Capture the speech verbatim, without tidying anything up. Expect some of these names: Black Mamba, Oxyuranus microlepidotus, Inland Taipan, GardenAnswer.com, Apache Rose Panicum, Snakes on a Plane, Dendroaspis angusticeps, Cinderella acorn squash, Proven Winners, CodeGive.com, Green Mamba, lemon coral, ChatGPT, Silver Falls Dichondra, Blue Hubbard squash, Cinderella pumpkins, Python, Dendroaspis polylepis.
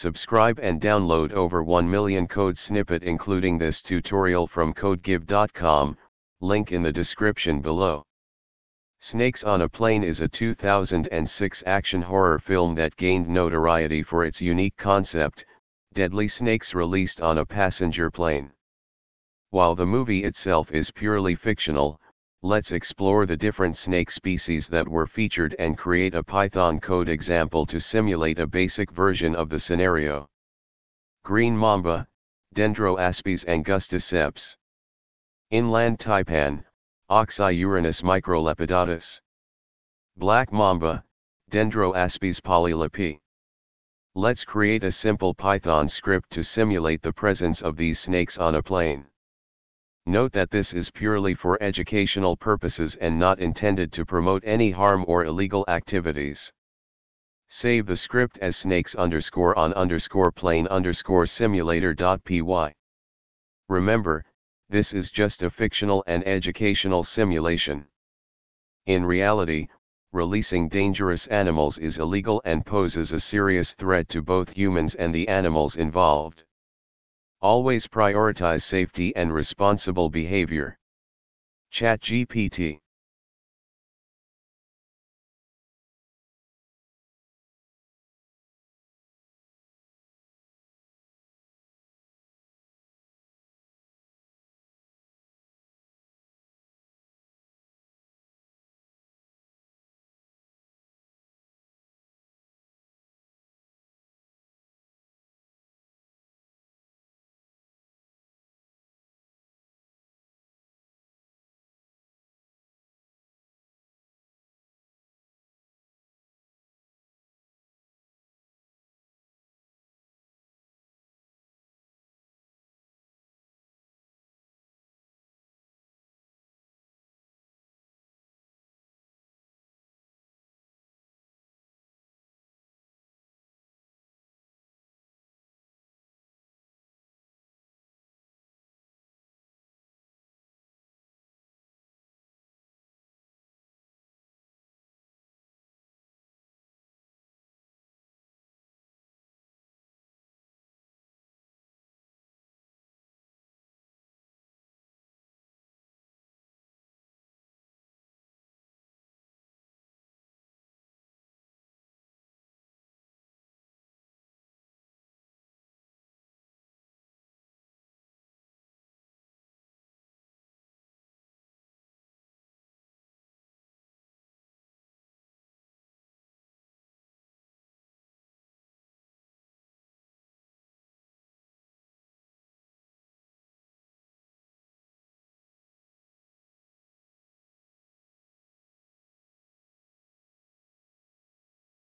Subscribe and download over one million code snippet including this tutorial from CodeGive dot com, link in the description below. Snakes on a Plane is a two thousand six action horror film that gained notoriety for its unique concept, deadly snakes released on a passenger plane. While the movie itself is purely fictional, let's explore the different snake species that were featured and create a Python code example to simulate a basic version of the scenario. Green Mamba, Dendroaspis angusticeps. Inland Taipan, Oxyuranus microlepidotus. Black Mamba, Dendroaspis polylepis. Let's create a simple Python script to simulate the presence of these snakes on a plane. Note that this is purely for educational purposes and not intended to promote any harm or illegal activities. Save the script as snakes underscore on underscore plane underscore simulator dot py. Remember, this is just a fictional and educational simulation. In reality, releasing dangerous animals is illegal and poses a serious threat to both humans and the animals involved. Always prioritize safety and responsible behavior. ChatGPT.